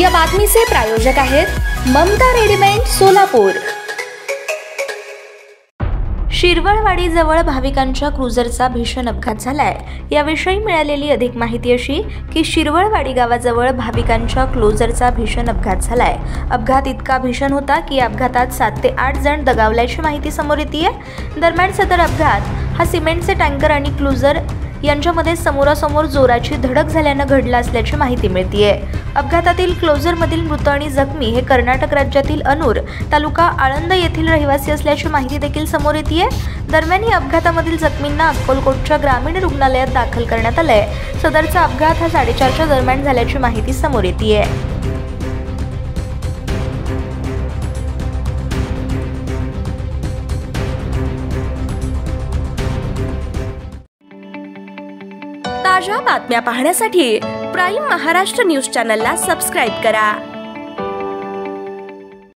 या बातमीचे प्रायोजक आहेत ममता रेडिमेंट सोलापूर। शिरवळवाडीजवळ भाविकांच्या क्रुझरचा भीषण अपघात झालाय। याविषयी मिळालेली अधिक माहिती अशी की शिरवळवाडी गावाजवळ भाविकांच्या क्रुझरचा भीषण अपघात झालाय। अपघात इतका भीषण होता की अपघातात 7 ते 8 जण दगावल्याची माहिती समोर येते आहे। दरम्यान सदर अपघात हा सिमेंटचे टँकर आणि क्रुझर यांच्यामध्ये समोरासमोर जोराची धडक झाल्याने घडला असल्याची माहिती मिळतेय। अपघातातील क्लोजरमधील मृत आणि जखमी हे कर्नाटक राज्यातील अनूर तालुका आळंद येथील रहिवासी असल्याची माहिती देखील समोर येतेय। दरम्यान या अपघातामधील जखमींना अक्कलकोटच्या ग्रामीण रुग्णालयात दाखल करण्यात आलंय। सदरचा अपघात हा 4:30 दरम्यान झाल्याची माहिती समोर येतेय। ताज्या बातम्या पाहण्यासाठी प्राइम महाराष्ट्र न्यूज चॅनलला सबस्क्राइब करा।